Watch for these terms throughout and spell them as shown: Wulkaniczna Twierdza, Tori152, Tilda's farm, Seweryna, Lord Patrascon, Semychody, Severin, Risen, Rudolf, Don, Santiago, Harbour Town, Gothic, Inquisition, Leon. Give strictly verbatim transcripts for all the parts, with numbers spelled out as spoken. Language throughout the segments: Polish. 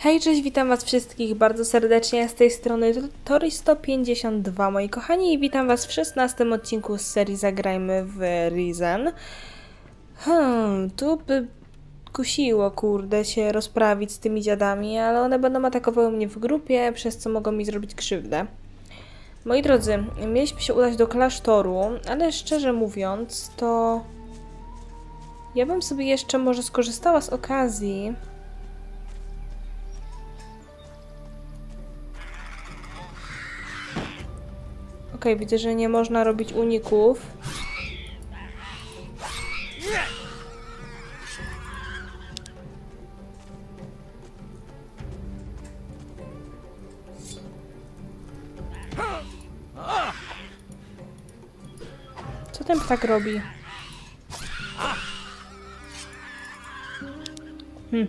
Hej, cześć, witam was wszystkich bardzo serdecznie, z tej strony Tori sto pięćdziesiąt dwa, moi kochani, i witam was w szesnastym odcinku z serii Zagrajmy w Risen. Hmm, tu by kusiło, kurde, się rozprawić z tymi dziadami, ale one będą atakowały mnie w grupie, przez co mogą mi zrobić krzywdę. Moi drodzy, mieliśmy się udać do klasztoru, ale szczerze mówiąc, to ja bym sobie jeszcze może skorzystała z okazji. Okej, okay, widzę, że nie można robić uników. Co ten ptak robi? Hmm.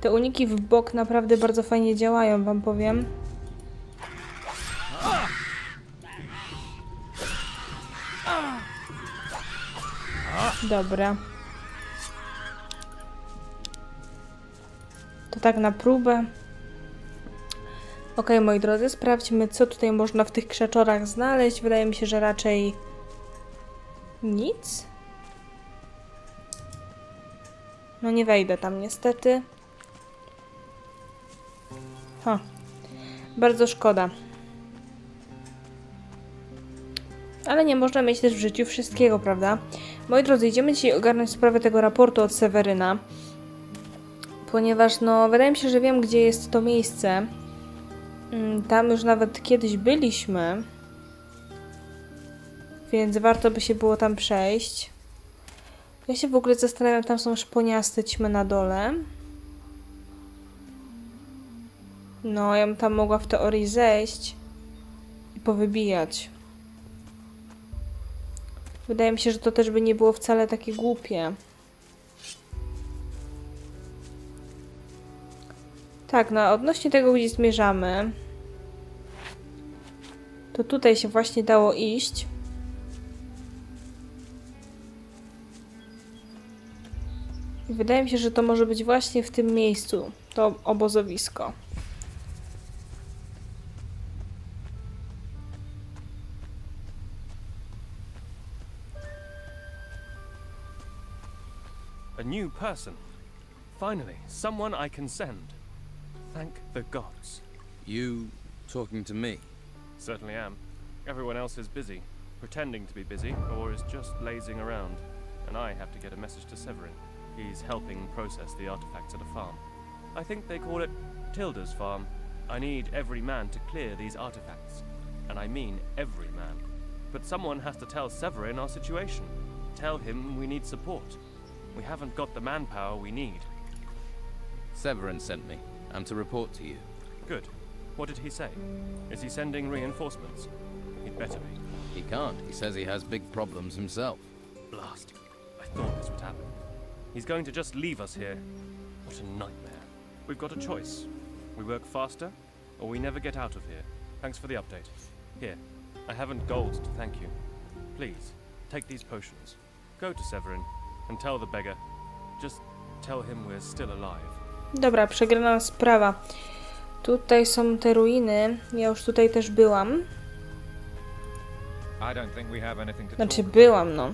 Te uniki w bok naprawdę bardzo fajnie działają, wam powiem. Dobra. To tak na próbę. Okej, moi drodzy, sprawdźmy, co tutaj można w tych krzaczorach znaleźć. Wydaje mi się, że raczej nic. No nie wejdę tam niestety. Ha. Bardzo szkoda. Ale nie można mieć też w życiu wszystkiego, prawda? Moi drodzy, idziemy dzisiaj ogarnąć sprawę tego raportu od Seweryna, ponieważ no, wydaje mi się, że wiem, gdzie jest to miejsce. Tam już nawet kiedyś byliśmy, więc warto by się było tam przejść. Ja się w ogóle zastanawiam, tam są szponiaste ćmy na dole. No, ja bym tam mogła w teorii zejść i powybijać. Wydaje mi się, że to też by nie było wcale takie głupie. Tak, no odnośnie tego, gdzie zmierzamy, to tutaj się właśnie dało iść. I wydaje mi się, że to może być właśnie w tym miejscu, to obozowisko. A new person. Finally, someone I can send. Thank the gods. You talking to me? Certainly am. Everyone else is busy, pretending to be busy, or is just lazing around. And I have to get a message to Severin. He's helping process the artifacts at a farm. I think they call it Tilda's farm. I need every man to clear these artifacts. And I mean every man. But someone has to tell Severin our situation. Tell him we need support. We haven't got the manpower we need. Severin sent me. I'm to report to you. Good. What did he say? Is he sending reinforcements? He'd better be. He can't. He says he has big problems himself. Blast. I thought this would happen. He's going to just leave us here. What a nightmare. We've got a choice. We work faster, or we never get out of here. Thanks for the update. Here. I haven't gold to thank you. Please, take these potions. Go to Severin. And tell the beggar. Just tell him we're still alive. Dobra, przegrana sprawa. Tutaj są te ruiny. Ja już tutaj też byłam. Znaczy byłam, no.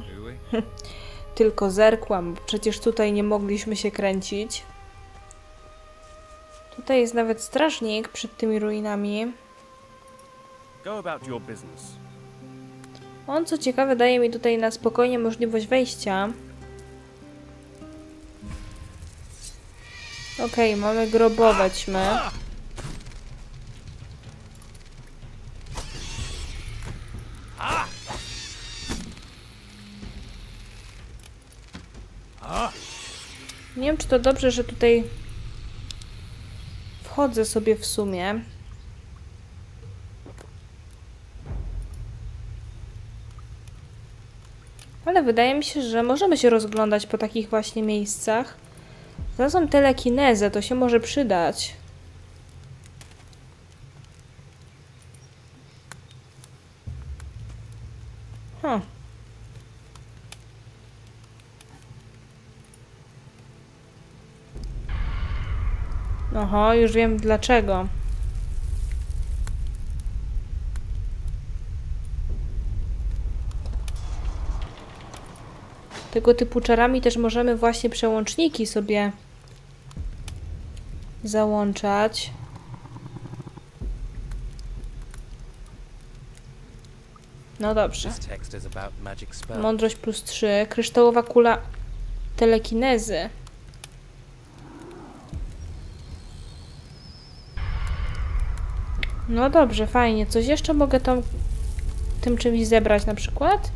Tylko zerkłam. Przecież tutaj nie mogliśmy się kręcić. Tutaj jest nawet strażnik przed tymi ruinami. On, co ciekawe, daje mi tutaj na spokojnie możliwość wejścia. Okej, okay, mamy grobowe ćmy. Nie wiem, czy to dobrze, że tutaj wchodzę sobie w sumie. Ale wydaje mi się, że możemy się rozglądać po takich właśnie miejscach. Znalazłam telekinezę, to się może przydać. Hm. Oho, już wiem dlaczego. Tego typu czarami też możemy właśnie przełączniki sobie załączać. No dobrze. Mądrość plus trzy. Kryształowa kula telekinezy. No dobrze, fajnie. Coś jeszcze mogę tą, tym czymś zebrać na przykład?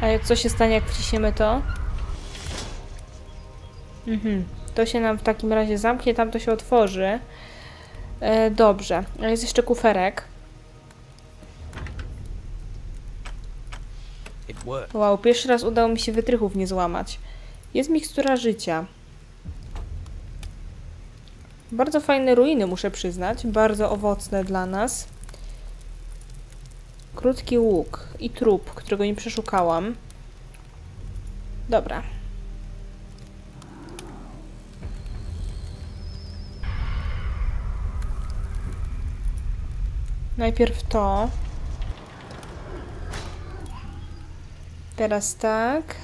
A co się stanie, jak wciśniemy to? Mhm. To się nam w takim razie zamknie, tam to się otworzy. E, dobrze. A jest jeszcze kuferek. Wow, pierwszy raz udało mi się wytrychów nie złamać. Jest mikstura życia. Bardzo fajne ruiny, muszę przyznać. Bardzo owocne dla nas. Krótki łuk i trup, którego nie przeszukałam. Dobra. Najpierw to. Teraz tak.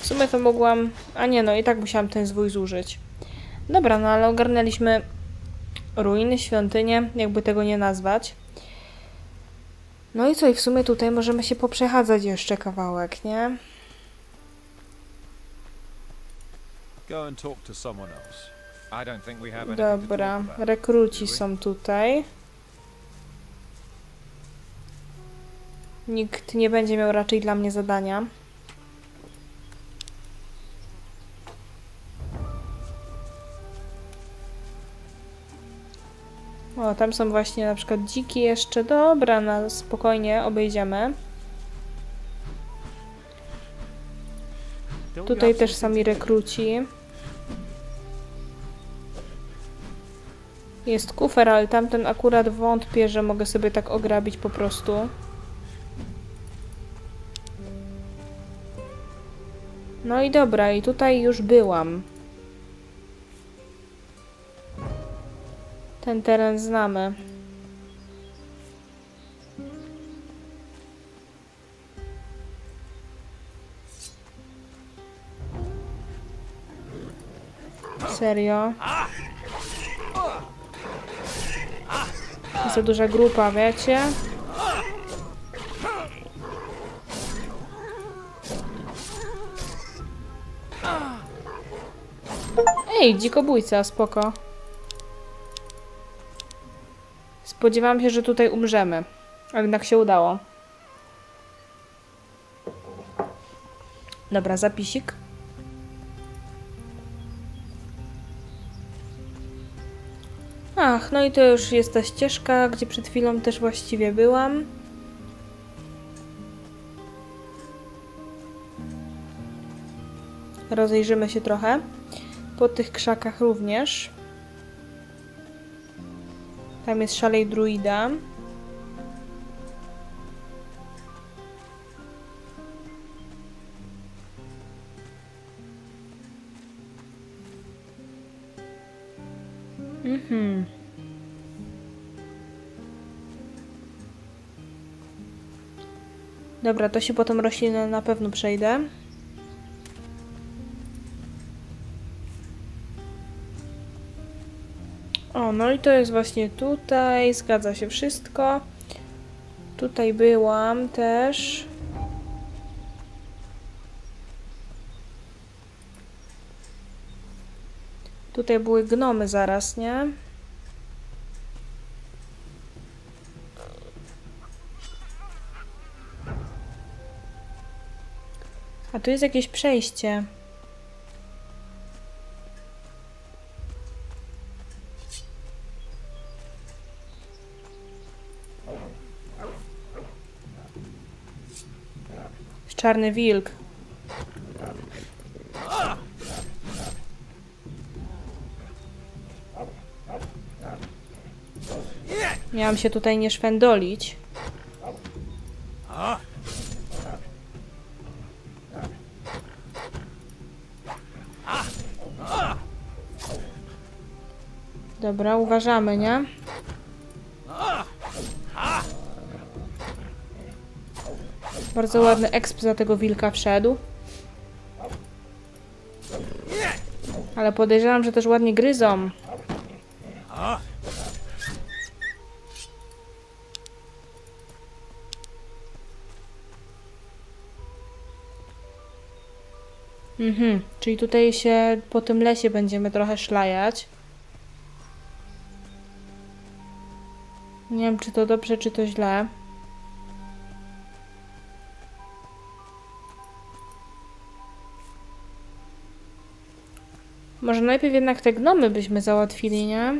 W sumie to mogłam... A nie, no i tak musiałam ten zwój zużyć. Dobra, no ale ogarnęliśmy ruiny, świątynię, jakby tego nie nazwać. No i co? I w sumie tutaj możemy się poprzechadzać jeszcze kawałek, nie? Dobra, rekruci są tutaj. Nikt nie będzie miał raczej dla mnie zadania. O, tam są właśnie na przykład dziki jeszcze. Dobra, no spokojnie obejdziemy. Tutaj też sami rekruci. Jest kufer, ale tamten akurat wątpię, że mogę sobie tak ograbić po prostu. No i dobra, i tutaj już byłam. Ten teren znamy. Serio? Za duża grupa, wiecie? Ej, dzikobójca, spoko. Spodziewałam się, że tutaj umrzemy. A jednak się udało. Dobra, zapisik. Ach, no i to już jest ta ścieżka, gdzie przed chwilą też właściwie byłam. Rozejrzymy się trochę. Po tych krzakach również. Tam jest szalej druida. Mhm. Dobra, to się po tą roślinę na pewno przejdę. O, no i to jest właśnie tutaj. Zgadza się wszystko. Tutaj byłam też. Tutaj były gnomy zaraz, nie? A tu jest jakieś przejście. Czarny wilk. Miałam się tutaj nie szwendolić. Dobra, uważamy, nie? Bardzo ładny exp za tego wilka wszedł. Ale podejrzewam, że też ładnie gryzą. Mhm, czyli tutaj się po tym lesie będziemy trochę szlajać. Nie wiem, czy to dobrze, czy to źle. Może najpierw jednak te gnomy byśmy załatwili, nie?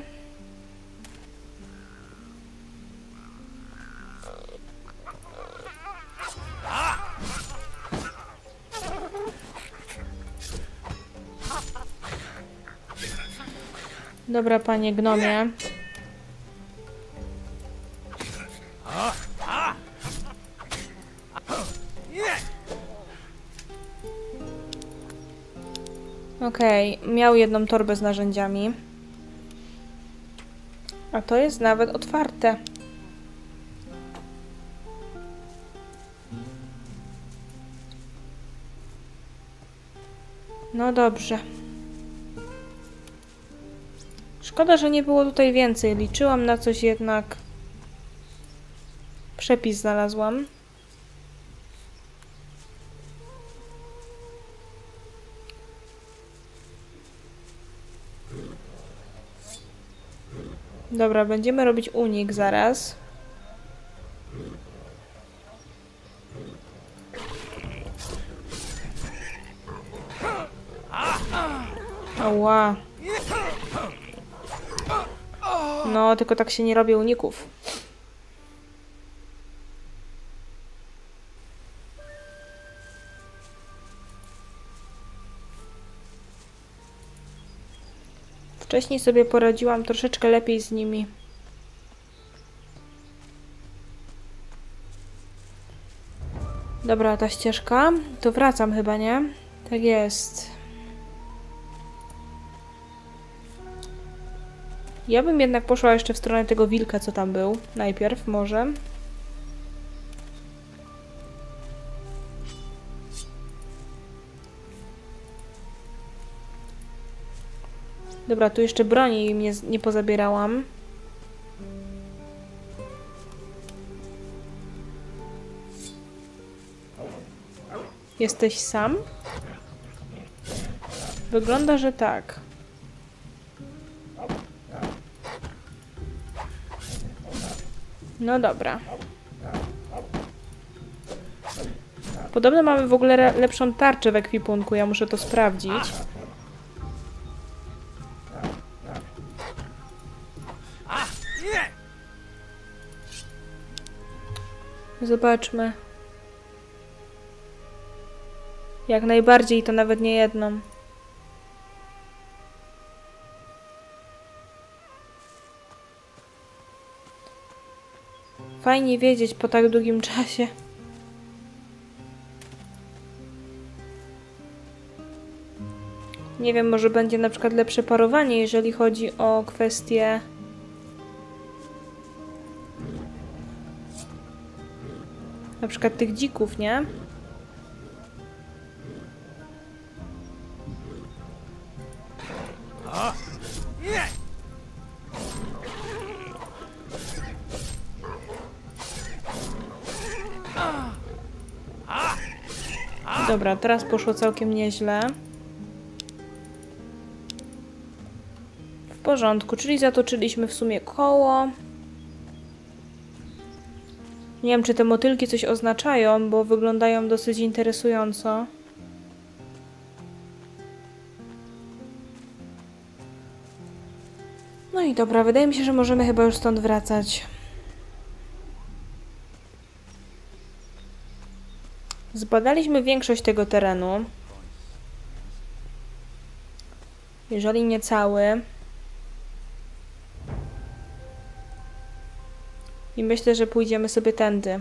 Dobra, panie gnomie. Okej, okay, miał jedną torbę z narzędziami. A to jest nawet otwarte. No dobrze. Szkoda, że nie było tutaj więcej. Liczyłam na coś jednak. Przepis znalazłam. Dobra, będziemy robić unik zaraz. Ała. No, tylko tak się nie robi uników. Wcześniej sobie poradziłam troszeczkę lepiej z nimi. Dobra, ta ścieżka. To wracam chyba, nie? Tak jest. Ja bym jednak poszła jeszcze w stronę tego wilka, co tam był. Najpierw może. Dobra, tu jeszcze broni mnie nie pozabierałam. Jesteś sam? Wygląda, że tak. No dobra. Podobno mamy w ogóle lepszą tarczę w ekwipunku, ja muszę to sprawdzić. Zobaczmy. Jak najbardziej, to nawet nie jedną. Fajnie wiedzieć po tak długim czasie. Nie wiem, może będzie na przykład lepsze parowanie, jeżeli chodzi o kwestię... Na przykład tych dzików, nie? Dobra, teraz poszło całkiem nieźle. W porządku, czyli zatoczyliśmy w sumie koło. Nie wiem, czy te motylki coś oznaczają, bo wyglądają dosyć interesująco. No i dobra, wydaje mi się, że możemy chyba już stąd wracać. Zbadaliśmy większość tego terenu. Jeżeli nie cały... I myślę, że pójdziemy sobie tędy.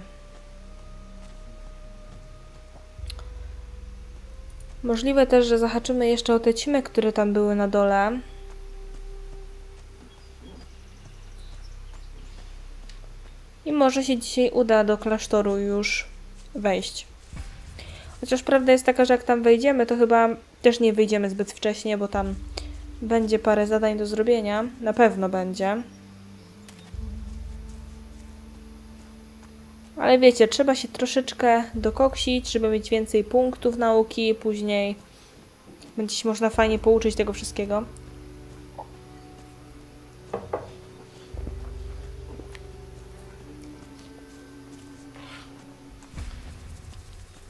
Możliwe też, że zahaczymy jeszcze o te cimy, które tam były na dole. I może się dzisiaj uda do klasztoru już wejść. Chociaż prawda jest taka, że jak tam wejdziemy, to chyba też nie wyjdziemy zbyt wcześnie, bo tam będzie parę zadań do zrobienia. Na pewno będzie. Ale wiecie, trzeba się troszeczkę dokoksić, żeby mieć więcej punktów nauki. Później będzie się można fajnie pouczyć tego wszystkiego.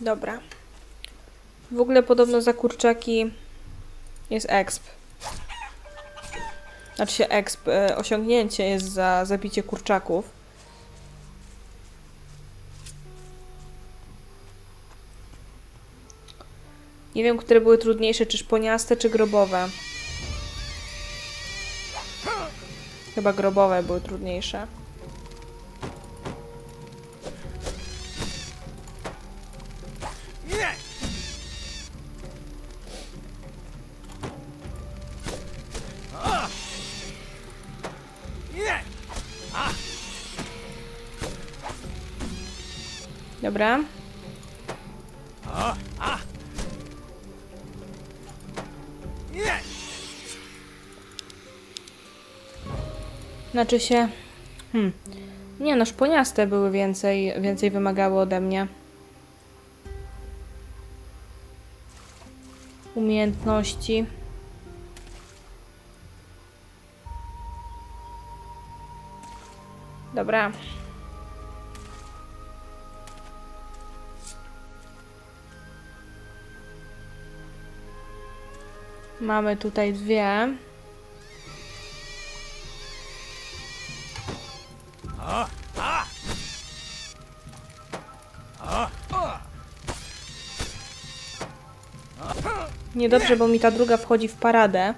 Dobra. W ogóle podobno za kurczaki jest exp. Znaczy się exp, e, osiągnięcie jest za zabicie kurczaków. Nie wiem, które były trudniejsze, czy szponiaste, czy grobowe. Chyba grobowe były trudniejsze. Dobra. Znaczy się... Hmm. Nie no, szponiaste były więcej, więcej wymagały ode mnie. Umiejętności. Dobra. Mamy tutaj dwie. Niedobrze, bo mi ta druga wchodzi w paradę.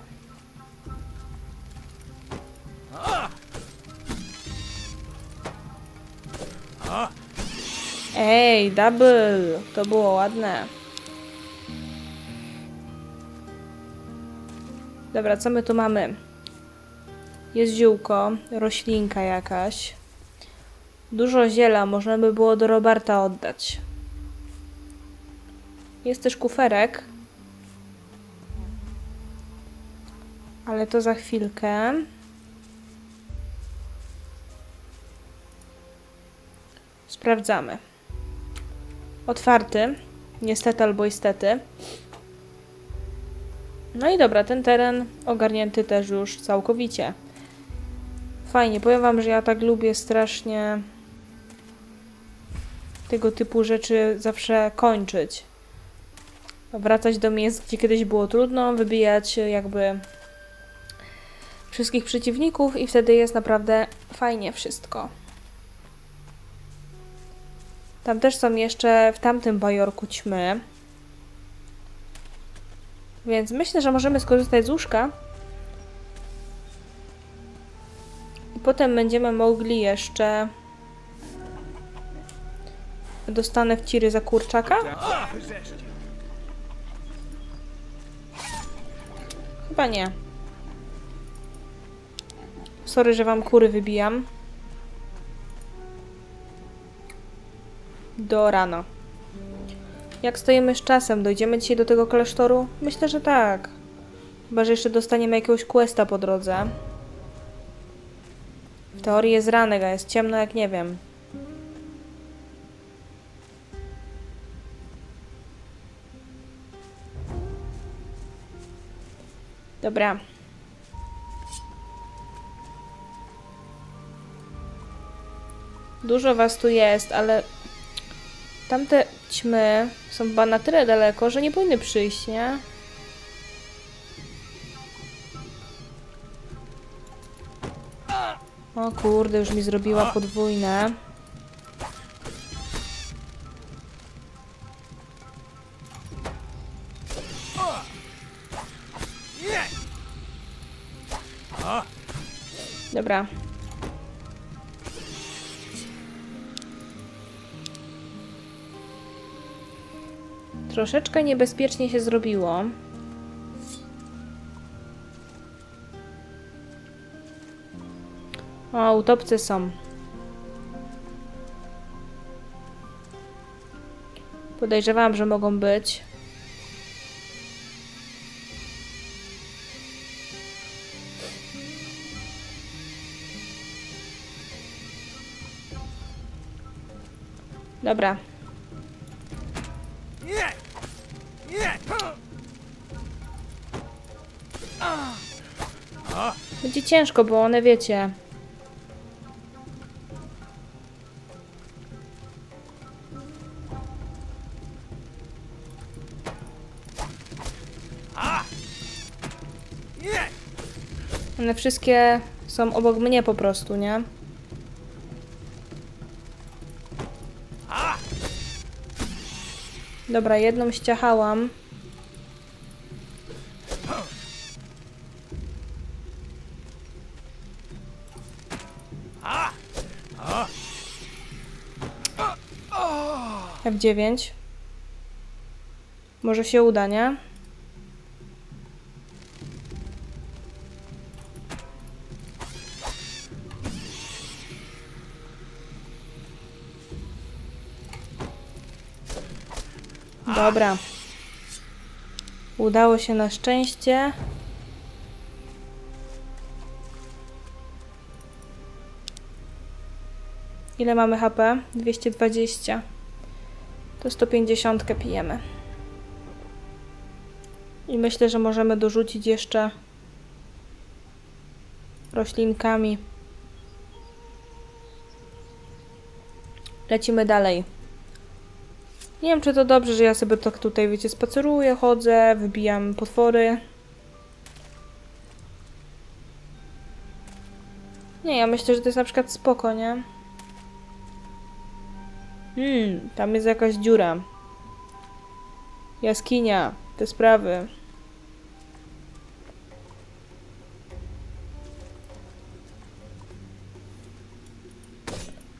Ej, double! To było ładne. Dobra, co my tu mamy? Jest ziółko, roślinka jakaś. Dużo ziela, można by było do Roberta oddać. Jest też kuferek. Ale to za chwilkę. Sprawdzamy. Otwarty. Niestety albo istety. No i dobra, ten teren ogarnięty też już całkowicie. Fajnie, powiem wam, że ja tak lubię strasznie tego typu rzeczy zawsze kończyć. Wracać do miejsc, gdzie kiedyś było trudno, wybijać jakby wszystkich przeciwników i wtedy jest naprawdę fajnie wszystko. Tam też są jeszcze w tamtym bajorku ćmy. Więc myślę, że możemy skorzystać z łóżka. I potem będziemy mogli jeszcze... Dostanę w ciry za kurczaka? Chyba nie. Sorry, że wam kury wybijam. Do rana. Jak stoimy z czasem? Dojdziemy dzisiaj do tego klasztoru? Myślę, że tak. Chyba, że jeszcze dostaniemy jakiegoś questa po drodze. W teorii jest ranek, a jest ciemno jak nie wiem. Dobra. Dużo was tu jest, ale... Tamte ćmy są chyba na tyle daleko, że nie powinny przyjść, nie? O kurde, już mi zrobiła podwójne. Dobra. Troszeczkę niebezpiecznie się zrobiło. O, utopcy są. Podejrzewałam, że mogą być. Dobra. Będzie ciężko, bo one, wiecie... One wszystkie są obok mnie po prostu, nie? Dobra, jedną ściachałam. F dziewięć. Może się uda, nie? Dobra. Udało się na szczęście. Ile mamy H P? dwieście dwadzieścia. To sto pięćdziesiąt pijemy. I myślę, że możemy dorzucić jeszcze roślinkami. Lecimy dalej. Nie wiem, czy to dobrze, że ja sobie tak tutaj, wiecie, spaceruję, chodzę, wybijam potwory. Nie, ja myślę, że to jest na przykład spoko, nie? Hmm, tam jest jakaś dziura. Jaskinia, te sprawy.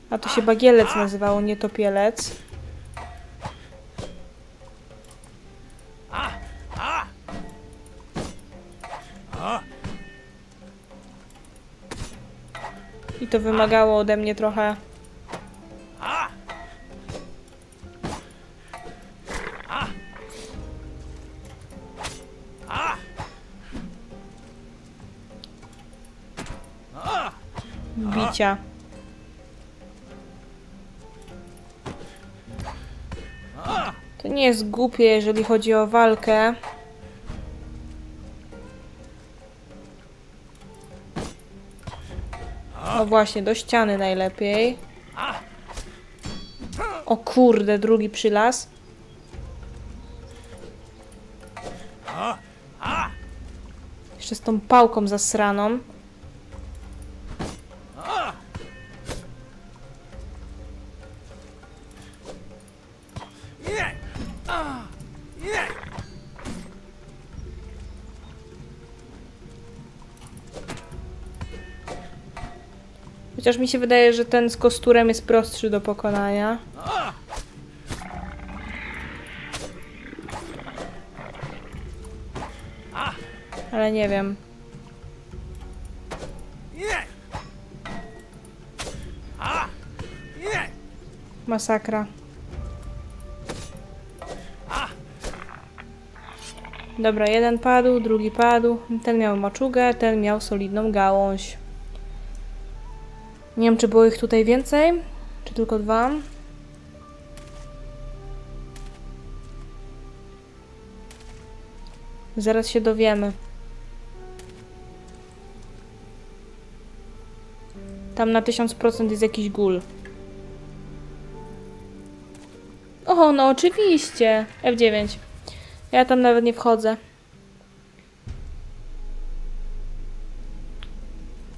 A to się bagielec nazywało, nie topielec. I to wymagało ode mnie trochę... bicia. To nie jest głupie, jeżeli chodzi o walkę. No właśnie, do ściany najlepiej. O kurde, drugi przylas. Jeszcze z tą pałką zasraną. Chociaż mi się wydaje, że ten z kosturem jest prostszy do pokonania. Ale nie wiem. Masakra. Dobra, jeden padł, drugi padł. Ten miał maczugę, ten miał solidną gałąź. Nie wiem, czy było ich tutaj więcej, czy tylko dwa. Zaraz się dowiemy. Tam na tysiąc procent jest jakiś gul. O, no oczywiście. F dziewięć. Ja tam nawet nie wchodzę.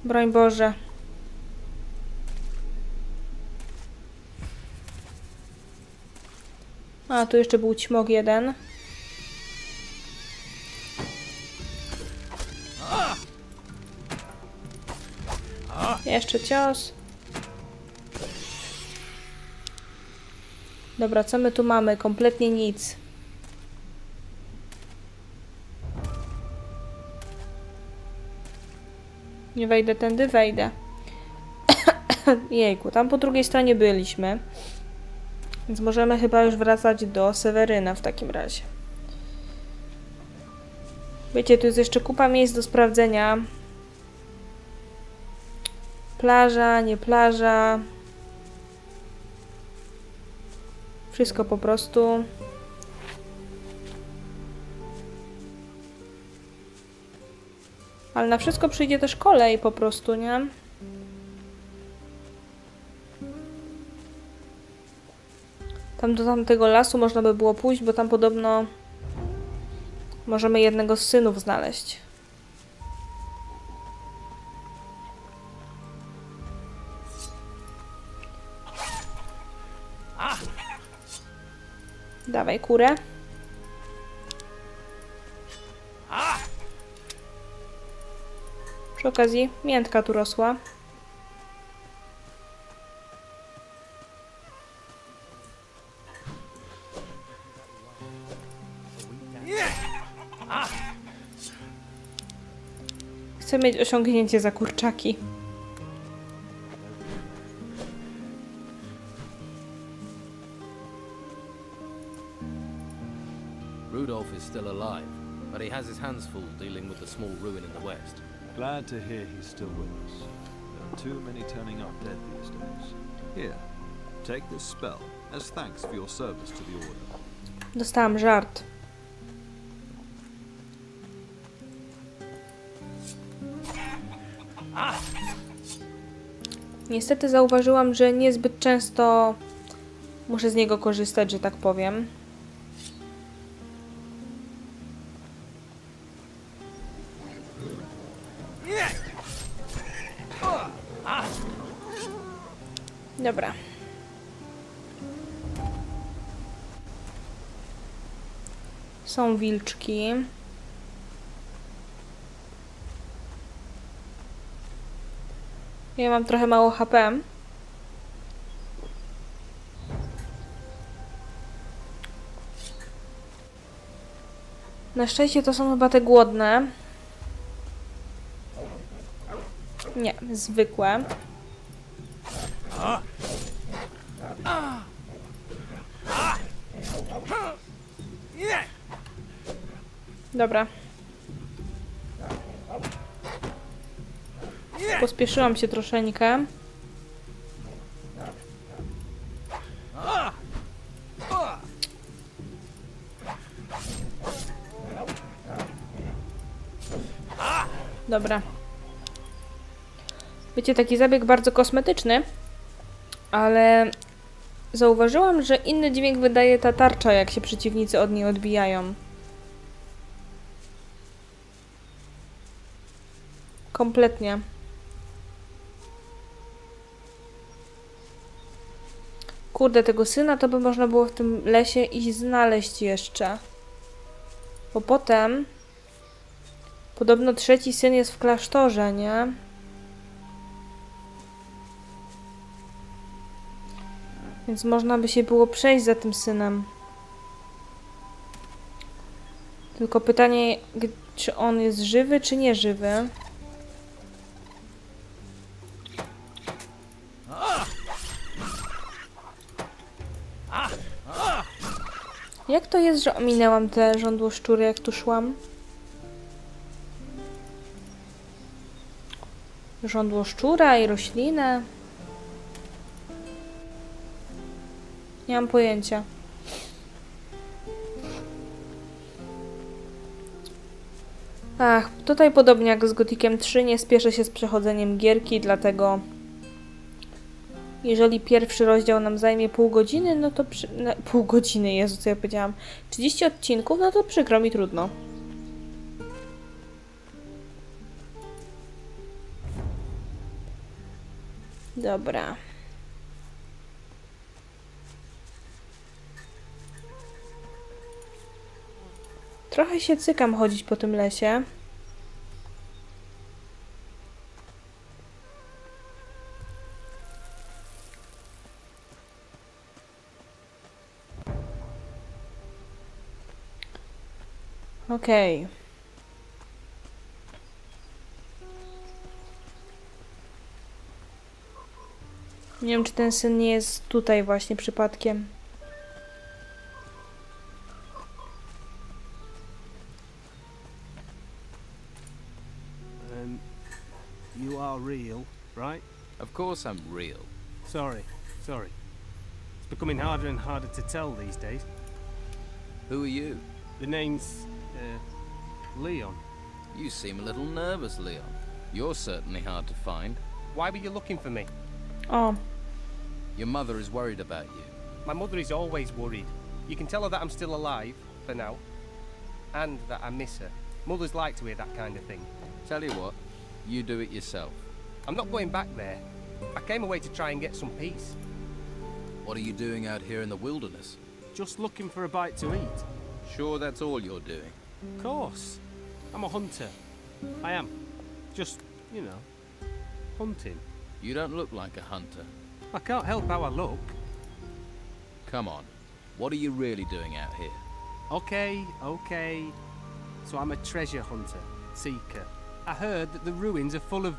Broń Boże. A, tu jeszcze był ćmok jeden. Jeszcze cios. Dobra, co my tu mamy? Kompletnie nic. Nie wejdę tędy? Wejdę. Jejku, tam po drugiej stronie byliśmy. Więc możemy chyba już wracać do Seweryna w takim razie. Wiecie, tu jest jeszcze kupa miejsc do sprawdzenia. Plaża, nie plaża. Wszystko po prostu. Ale na wszystko przyjdzie też kolej po prostu, nie? Tam do tamtego lasu można by było pójść, bo tam podobno możemy jednego z synów znaleźć. Dawaj kurę. Przy okazji miętka tu rosła. Chcę mieć osiągnięcie za kurczaki. Rudolf is still alive, but he has his hands full dealing with the small ruin in the west. Glad to hear he's still with us. There are too many turning up dead these days. Here, take this spell as thanks for your service to the order. Dostałam żart. Niestety zauważyłam, że niezbyt często muszę z niego korzystać, że tak powiem. Dobra. Są wilczki. Ja mam trochę mało H P. Na szczęście to są chyba te głodne. Nie, zwykłe. Dobra. Pospieszyłam się troszeczkę. Dobra. Wiecie, taki zabieg bardzo kosmetyczny, ale zauważyłam, że inny dźwięk wydaje ta tarcza, jak się przeciwnicy od niej odbijają. Kompletnie. Kurde, tego syna to by można było w tym lesie iść znaleźć jeszcze. Bo potem... Podobno trzeci syn jest w klasztorze, nie? Więc można by się było przejść za tym synem. Tylko pytanie, czy on jest żywy, czy nieżywy? Jak to jest, że ominęłam te żądło szczury, jak tu szłam? Żądło szczura i roślinę. Nie mam pojęcia. Ach, tutaj podobnie jak z Gotikiem trzy nie spieszę się z przechodzeniem gierki, dlatego jeżeli pierwszy rozdział nam zajmie pół godziny, no to... Przy... No, pół godziny, Jezu, co ja powiedziałam. trzydzieści odcinków, no to przykro mi, trudno. Dobra. Trochę się cykam chodzić po tym lesie. Okej. Okay. Nie wiem, czy ten syn nie jest tutaj właśnie przypadkiem. Um, you are real, right? Of course I'm real. Sorry, sorry. It's becoming harder and harder to tell these days. Who are you? The name's uh, Leon. You seem a little nervous, Leon. You're certainly hard to find. Why were you looking for me? Oh. Your mother is worried about you. My mother is always worried. You can tell her that I'm still alive, for now. And that I miss her. Mothers like to hear that kind of thing. Tell you what, you do it yourself. I'm not going back there. I came away to try and get some peace. What are you doing out here in the wilderness? Just looking for a bite to eat. Sure that's all you're doing? Of course. I'm a hunter. I am. Just, you know, hunting. You don't look like a hunter. I can't help how I look. Come on. What are you really doing out here? Okay, okay. So I'm a treasure hunter, seeker. I heard that the ruins are full of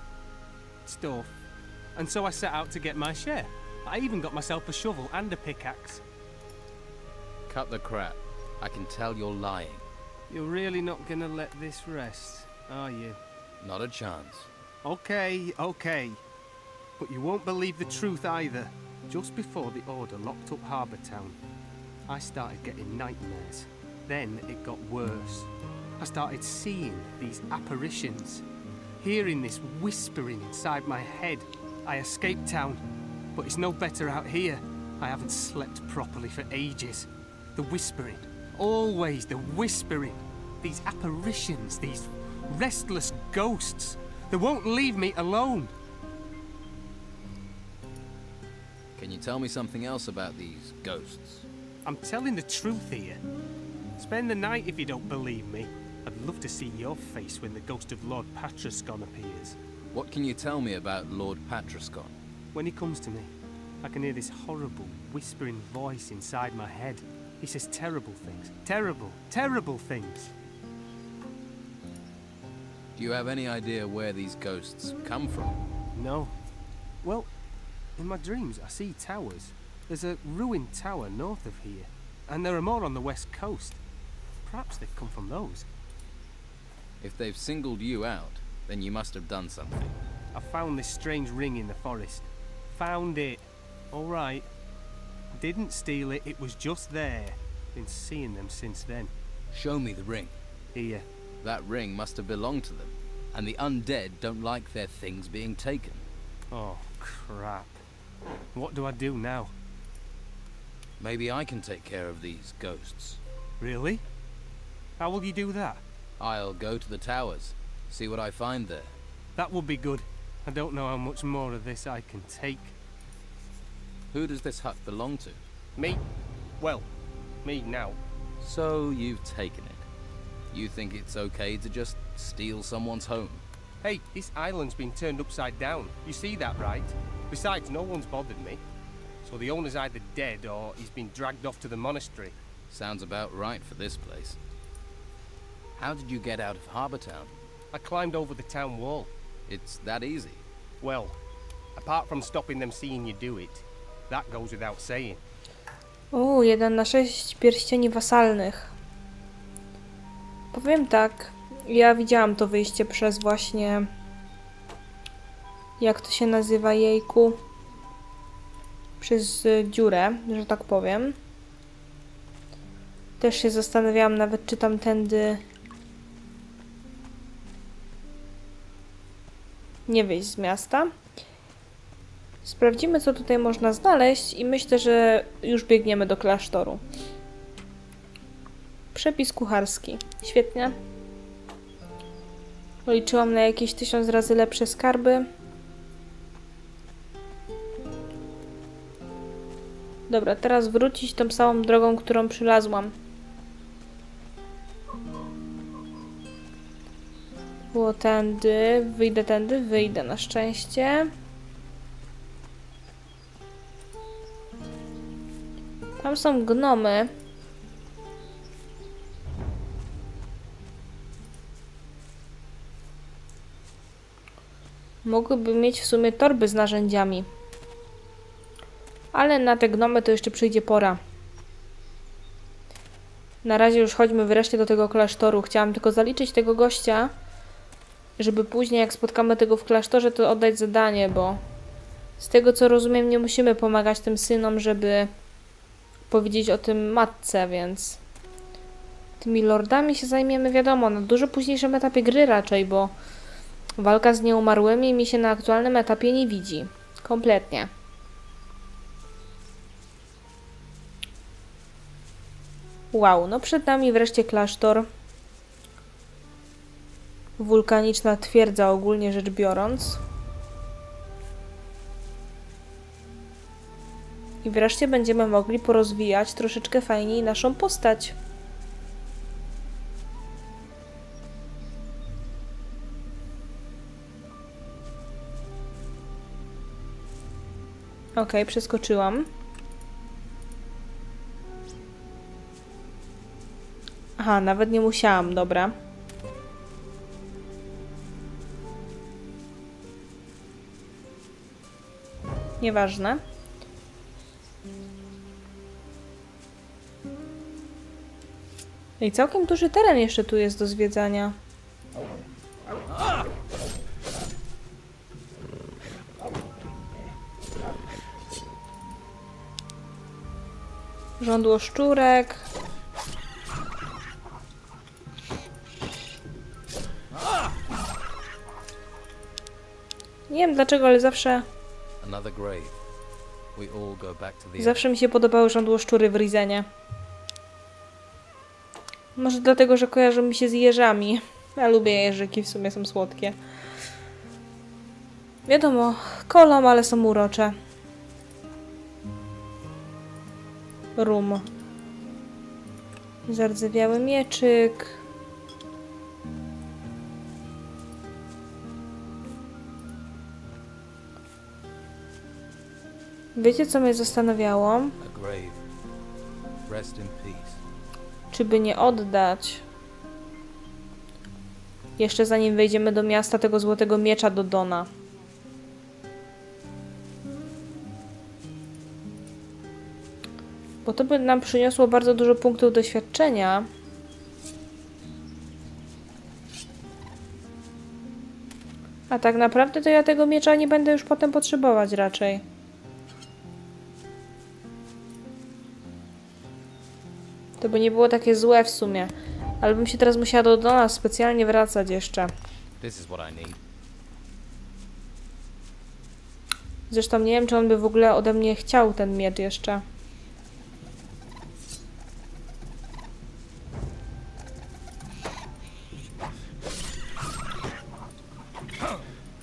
stuff. And so I set out to get my share. I even got myself a shovel and a pickaxe. Cut the crap. I can tell you're lying. You're really not gonna let this rest, are you? Not a chance. Okay, okay. But you won't believe the truth either. Just before the Order locked up Harbour Town, I started getting nightmares. Then it got worse. I started seeing these apparitions, hearing this whispering inside my head. I escaped town, but it's no better out here. I haven't slept properly for ages. The whispering, always the whispering. These apparitions, these restless ghosts. They won't leave me alone. Can you tell me something else about these ghosts? I'm telling the truth here. Spend the night if you don't believe me. I'd love to see your face when the ghost of Lord Patrascon appears. What can you tell me about Lord Patrascon? When he comes to me, I can hear this horrible, whispering voice inside my head. He says terrible things. Terrible, terrible things. Do you have any idea where these ghosts come from? No. Well, in my dreams I see towers. There's a ruined tower north of here. And there are more on the west coast. Perhaps they've come from those. If they've singled you out, then you must have done something. I found this strange ring in the forest. Found it. All right. Didn't steal it, it was just there. Been seeing them since then. Show me the ring. Here. That ring must have belonged to them, and the undead don't like their things being taken. Oh, crap. What do I do now? Maybe I can take care of these ghosts. Really? How will you do that? I'll go to the towers, see what I find there. That would be good. I don't know how much more of this I can take. Who does this hut belong to? Me? Well, me now. So you've taken it. You think it's okay to just steal someone's home? Hey, this island's been turned upside down. You see that, right? Besides, no one's bothered me. So the owner's either dead or he's been dragged off to the monastery. Sounds about right for this place. How did you get out of Harbour Town? I climbed over the town wall. It's that easy? Well, apart from stopping them seeing you do it, that goes without saying. Uuu, jeden na sześć pierścieni wasalnych. Powiem tak, ja widziałam to wyjście przez właśnie, jak to się nazywa, jejku, przez dziurę, że tak powiem. Też się zastanawiałam nawet, czy tamtędy nie wyjść z miasta. Sprawdzimy, co tutaj można znaleźć i myślę, że już biegniemy do klasztoru. Przepis kucharski. Świetnie. Liczyłam na jakieś tysiąc razy lepsze skarby. Dobra, teraz wrócić tą samą drogą, którą przylazłam. Było tędy. Wyjdę tędy. Wyjdę na szczęście. Tam są gnomy. Mogłyby mieć w sumie torby z narzędziami. ale na te gnomy to jeszcze przyjdzie pora. Na razie już chodźmy wreszcie do tego klasztoru. Chciałam tylko zaliczyć tego gościa, żeby później jak spotkamy tego w klasztorze, to oddać zadanie, bo z tego co rozumiem nie musimy pomagać tym synom, żeby powiedzieć o tym matce, więc tymi lordami się zajmiemy, wiadomo, na dużo późniejszym etapie gry raczej, bo walka z nieumarłymi mi się na aktualnym etapie nie widzi. Kompletnie. Wow, no przed nami wreszcie klasztor. Wulkaniczna twierdza ogólnie rzecz biorąc. I wreszcie będziemy mogli porozwijać troszeczkę fajniej naszą postać. Ok, przeskoczyłam. Aha, nawet nie musiałam, dobra. Nieważne. I całkiem duży teren jeszcze tu jest do zwiedzania. Żądło szczurek. Nie wiem dlaczego, ale zawsze... Zawsze mi się podobały żądło szczury w Risenie. Może dlatego, że kojarzą mi się z jeżami. Ja lubię jeżyki, w sumie są słodkie. Wiadomo, kolą, ale są urocze. Rum. Zardzewiały mieczyk. Wiecie, co mnie zastanawiało? Czy by nie oddać? Jeszcze zanim wejdziemy do miasta, tego złotego miecza do Dona. Bo to by nam przyniosło bardzo dużo punktów doświadczenia. A tak naprawdę to ja tego miecza nie będę już potem potrzebować raczej. To by nie było takie złe w sumie. Ale bym się teraz musiała do, do nas specjalnie wracać jeszcze. Zresztą nie wiem, czy on by w ogóle ode mnie chciał ten miecz jeszcze.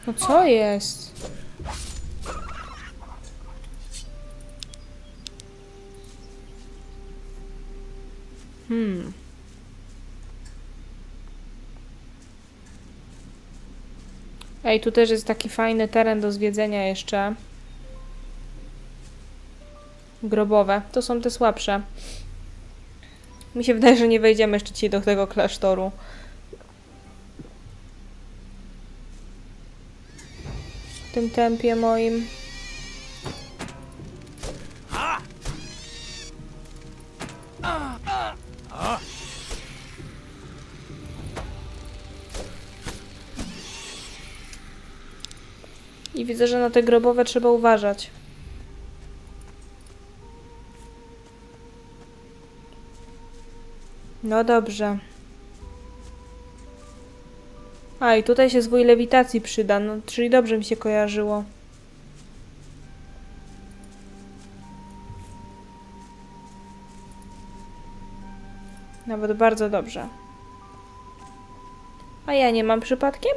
No co jest? Hmm. Ej, tu też jest taki fajny teren do zwiedzenia jeszcze. Grobowe. To są te słabsze. Mi się wydaje, że nie wejdziemy jeszcze dzisiaj do tego klasztoru. W tym tempie moim. I widzę, że na te grobowe trzeba uważać. No dobrze. A, i tutaj się zwój lewitacji przyda, no, czyli dobrze mi się kojarzyło. Nawet bardzo dobrze. A ja nie mam przypadkiem?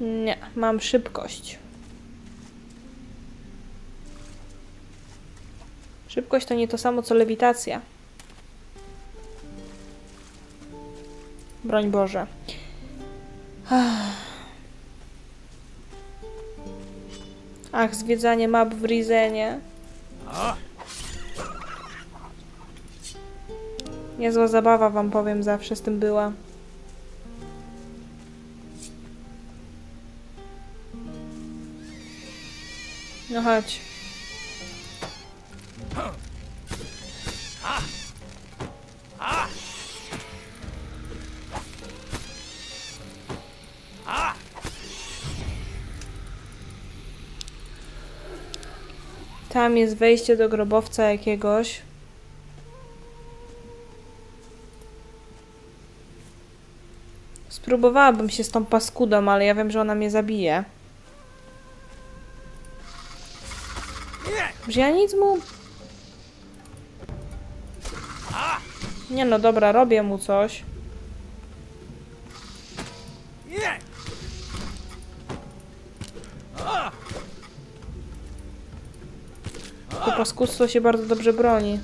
Nie, mam szybkość. Szybkość to nie to samo co lewitacja. Broń Boże. Ach, zwiedzanie map w Risenie. Niezła zabawa wam powiem, zawsze z tym była. No chodź. Tam jest wejście do grobowca jakiegoś. Spróbowałabym się z tą paskudą, ale ja wiem, że ona mnie zabije. Że ja nic mu... Nie no, dobra, robię mu coś. To paskudstwo się bardzo dobrze broni.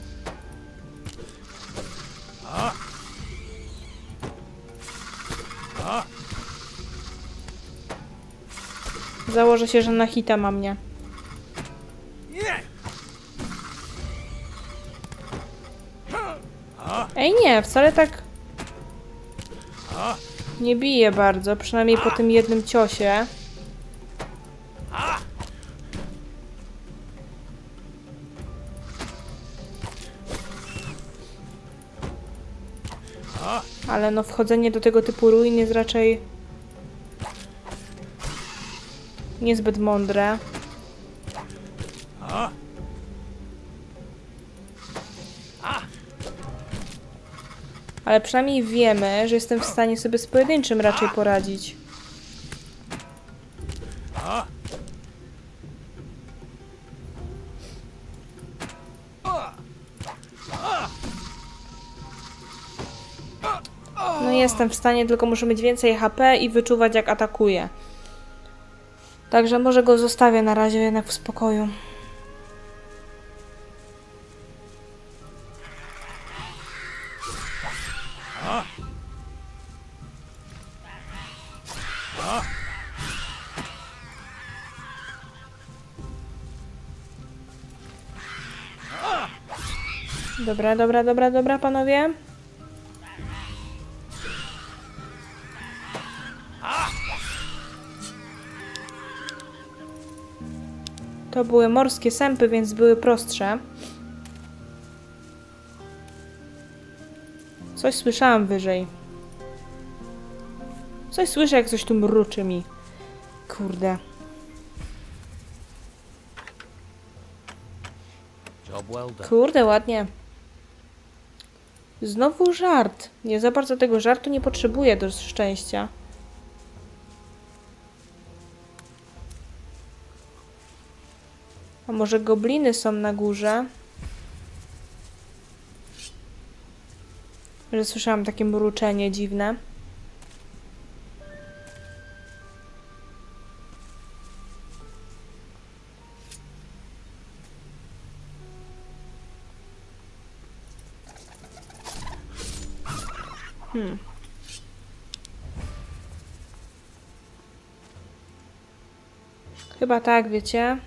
Założę się, że na hita ma mnie. Ej, nie, wcale tak nie bije bardzo, przynajmniej po tym jednym ciosie. Ale no, wchodzenie do tego typu ruin jest raczej niezbyt mądre. Ale przynajmniej wiemy, że jestem w stanie sobie z pojedynczym raczej poradzić. No jestem w stanie, tylko muszę mieć więcej H P i wyczuwać, jak atakuje. Także może go zostawię na razie jednak w spokoju. Dobra, dobra, dobra, dobra, panowie. To były morskie sępy, więc były prostsze. Coś słyszałam wyżej. Coś słyszę, jak coś tu mruczy mi. Kurde. Kurde, ładnie. Znowu żart. Nie za bardzo tego żartu nie potrzebuję do szczęścia. A może gobliny są na górze? Że słyszałam takie mruczenie dziwne. Hmm. Chyba tak, wiecie.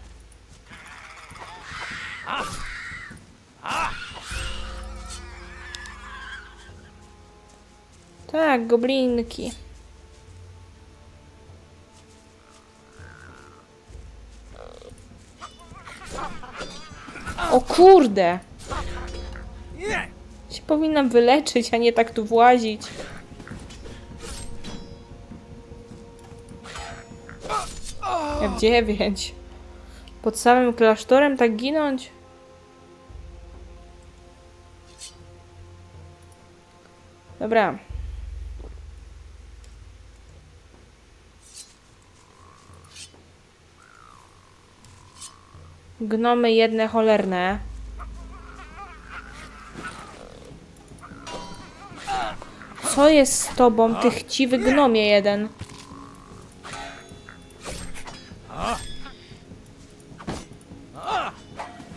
Tak, goblinki. O kurde! Się powinnam wyleczyć, a nie tak tu włazić. F dziewięć. Pod samym klasztorem tak ginąć? Dobra. Gnomy jedne cholerne. Co jest z tobą, ty chciwy gnomie jeden?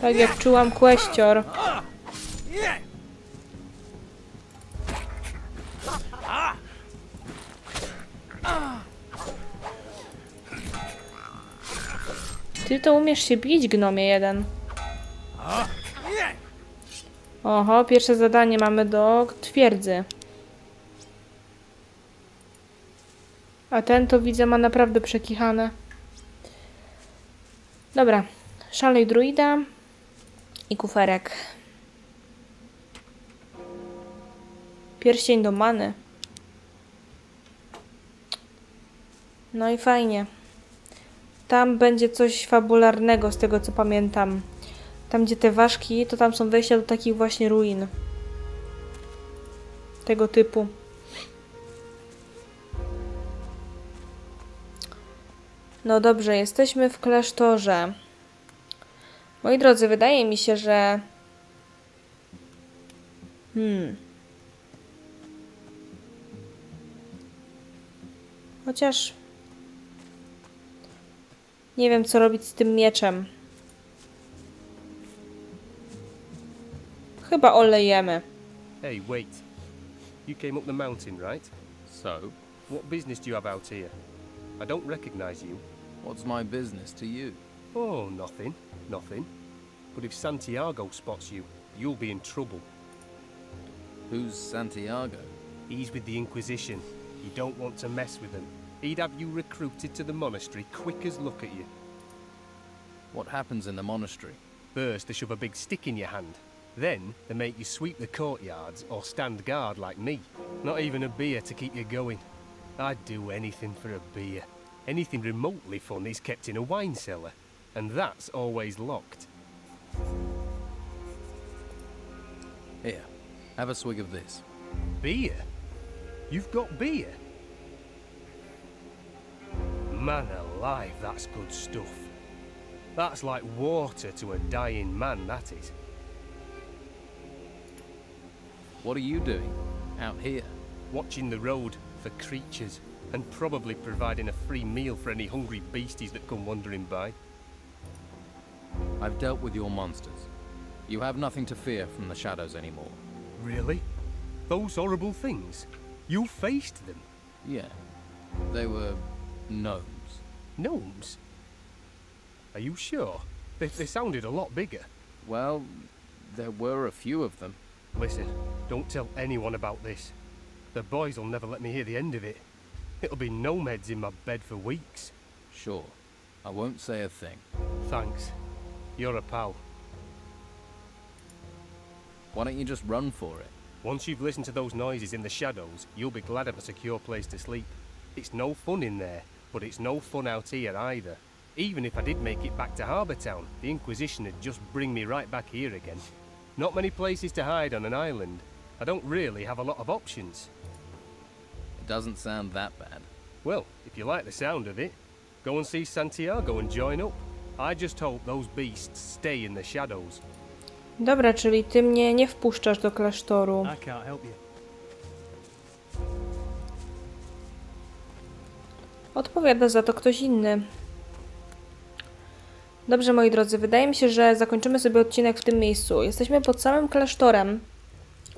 Tak jak czułam kwestior. Ty to umiesz się bić, gnomie jeden. Oho, pierwsze zadanie mamy do twierdzy. A ten to widzę ma naprawdę przekichane. Dobra, Szalej druida i kuferek. Pierścień do many. No i fajnie. Tam będzie coś fabularnego z tego, co pamiętam. Tam, gdzie te ważki, to tam są wejścia do takich właśnie ruin. Tego typu. No dobrze, jesteśmy w klasztorze. Moi drodzy, wydaje mi się, że... Hmm... Chociaż... Nie wiem, co robić z tym mieczem. Chyba olejemy. Hey, wait. You came up the mountain, right? So, what business do you have out here? I don't recognize you. What's my business to you? Oh, nothing. Nothing. But if Santiago spots you, you'll be in trouble. Who's Santiago? He's with the Inquisition. You don't want to mess with him. He'd have you recruited to the monastery quick as look at you. What happens in the monastery? First, they shove a big stick in your hand. Then, they make you sweep the courtyards or stand guard like me. Not even a beer to keep you going. I'd do anything for a beer. Anything remotely fun is kept in a wine cellar. And that's always locked. Here, have a swig of this. Beer? You've got beer? Man alive, that's good stuff. That's like water to a dying man, that is. What are you doing out here? Watching the road for creatures and probably providing a free meal for any hungry beasties that come wandering by. I've dealt with your monsters. You have nothing to fear from the shadows anymore. Really? Those horrible things? You faced them? Yeah. They were... gnomes. Gnomes? Are you sure? They, they sounded a lot bigger. Well, there were a few of them. Listen, don't tell anyone about this. The boys will never let me hear the end of it. It'll be gnome heads in my bed for weeks. Sure. I won't say a thing. Thanks. You're a pal. Why don't you just run for it? Once you've listened to those noises in the shadows, you'll be glad of a secure place to sleep. It's no fun in there, but it's no fun out here either. Even if I did make it back to Harbour Town, the Inquisition would just bring me right back here again. Not many places to hide on an island. I don't really have a lot of options. It doesn't sound that bad. Well, if you like the sound of it, go and see Santiago and join up. I just hope those beasts stay in the shadows. Dobra, czyli ty mnie nie wpuszczasz do klasztoru. I can't help you. Odpowiada za to ktoś inny. Dobrze, moi drodzy, wydaje mi się, że zakończymy sobie odcinek w tym miejscu. Jesteśmy pod samym klasztorem.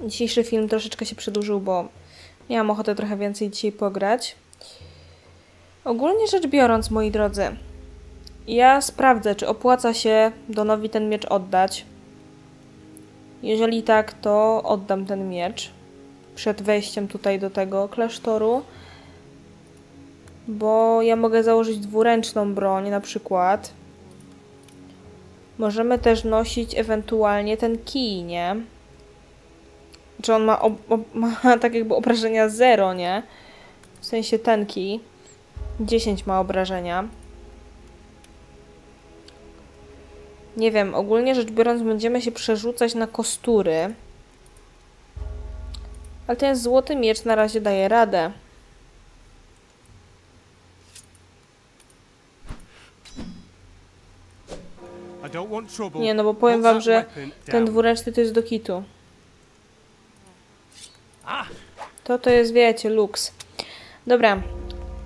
Dzisiejszy film troszeczkę się przedłużył, bo miałam ochotę trochę więcej dzisiaj pograć. Ogólnie rzecz biorąc, moi drodzy, ja sprawdzę, czy opłaca się Donowi ten miecz oddać. Jeżeli tak, to oddam ten miecz przed wejściem tutaj do tego klasztoru. Bo ja mogę założyć dwuręczną broń na przykład. Możemy też nosić ewentualnie ten kij, nie? Czy on ma, ma tak jakby obrażenia zero, nie? W sensie ten kij. dziesięć ma obrażenia. Nie wiem, ogólnie rzecz biorąc będziemy się przerzucać na kostury. Ale ten złoty miecz na razie daje radę. Nie, no bo powiem wam, że ten dwuręczny to jest do kitu. To to jest, wiecie, luks. Dobra,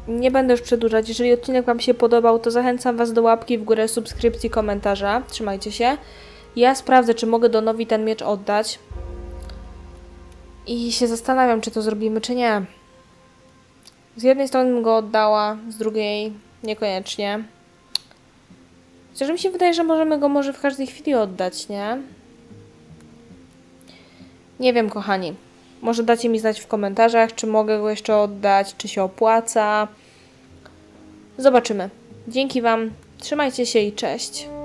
nie będę już przedłużać. Jeżeli odcinek wam się podobał, to zachęcam was do łapki w górę, subskrypcji, komentarza. Trzymajcie się. Ja sprawdzę, czy mogę Donowi ten miecz oddać. I się zastanawiam, czy to zrobimy, czy nie. Z jednej strony bym go oddała, z drugiej niekoniecznie. Chociaż mi się wydaje, że możemy go może w każdej chwili oddać, nie? Nie wiem, kochani. Może dacie mi znać w komentarzach, czy mogę go jeszcze oddać, czy się opłaca. Zobaczymy. Dzięki wam. Trzymajcie się i cześć.